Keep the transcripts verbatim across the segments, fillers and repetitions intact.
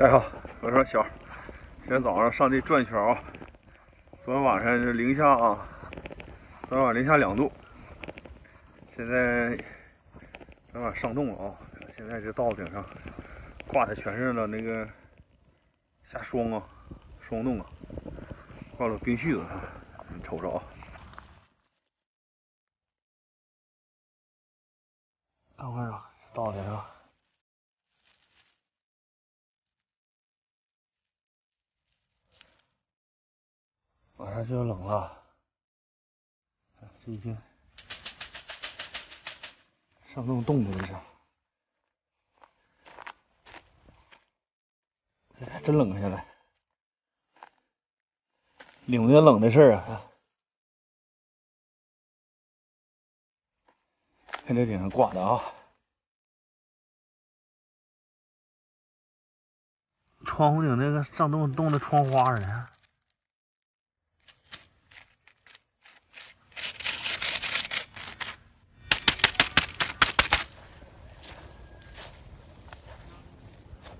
大家好，我是小，今天早上上地转一圈啊。昨天晚上是零下啊，昨天晚上零下两度，现在昨晚上冻了啊。现在这稻子顶上挂的全是了那个下霜啊，霜冻啊，挂了冰絮子上，你瞅着啊。看看啊，稻子顶上。 马上就要冷了，这已经上冻冻的这是，这还真冷啊！现在领略冷的事儿啊，看这顶上挂的啊，窗户顶那个上冻冻的窗花儿呢。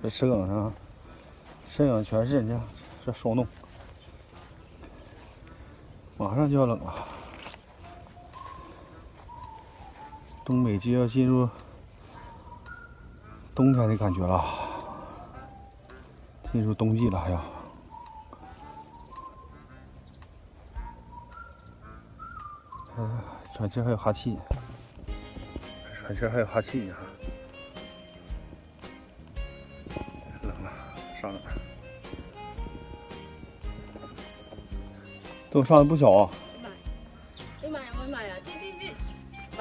这石梗上，石梗全是人家这霜冻，马上就要冷了。东北就要进入冬天的感觉了，进入冬季了还要。嗯，喘气还有哈气，喘气还有哈气啊。 这我上的不小啊！哎妈呀！哎妈呀！我的妈呀！这这这，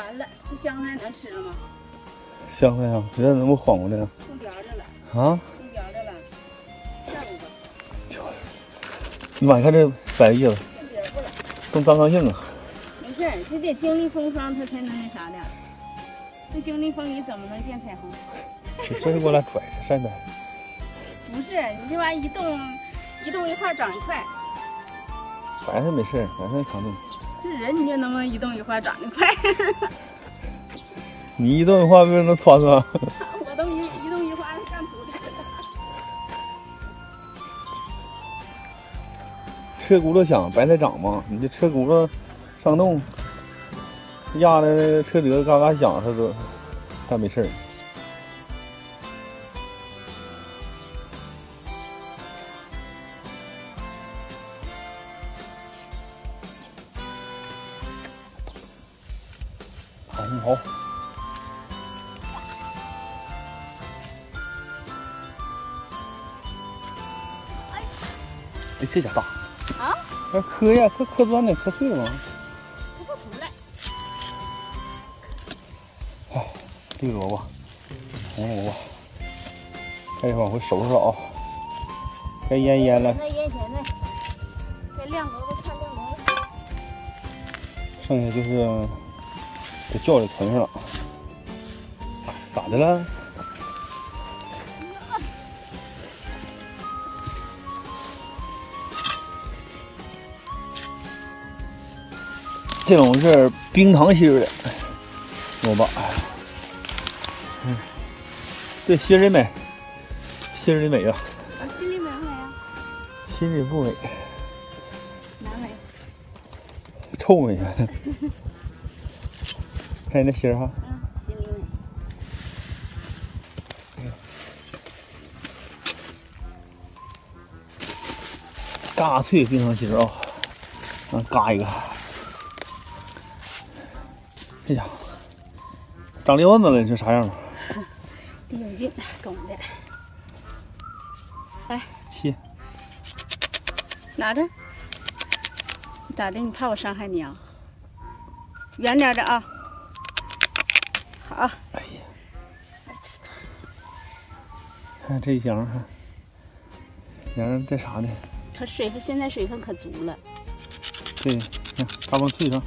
完了，这香菜能吃了吗？香菜啊，你咋那么缓过来呢？冻瓢着了。啊？冻瓢着了。下午吧。瞧瞧，你妈，你看这白叶子，冻刚刚硬啊。没事，你得经历风霜，它才能那啥的。不经历风雨，怎么能见彩虹？你非给我俩拽着晒呗。不是，你这玩意一冻，一冻一块长一块。 白菜没事，白菜常冻。这人你说能不能一动一化长得快？你一动一化不是能窜窜？我都一一动一化干土里了。车轱辘响，白菜长嘛。你这车轱辘上冻，压的车辙嘎嘎响，它都它没事。 好，哎，哎，这家大啊！那磕呀，磕磕砖呢，磕碎了吗？它不出来。哎，绿萝卜，红萝卜，开始往回收拾啊！该腌腌了。那腌咸菜，该晾萝卜看晾萝卜。剩下就是。 这窖里存上了，咋的了？这种是冰糖心的萝卜，嗯，对，心里美，心里美啊！啊，心里美不美啊？心里不美，哪美？臭美啊！看你那心哈，嗯，心里美。嘎脆冰糖心啊，嗯，嘎一个。这家伙长瘤子了，你说啥样了？地有劲，拱的。来，切。拿着。咋的？你怕我伤害你啊？远点的啊。 好，哎呀，看这瓤儿，瓤儿这啥呢？它水分现在水分可足了。对，看大棒脆上。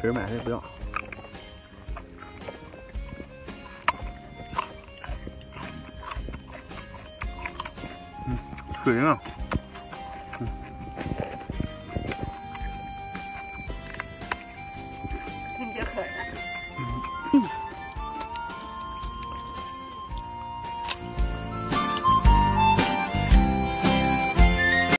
十买的不要。嗯，水啊。 你这可爱。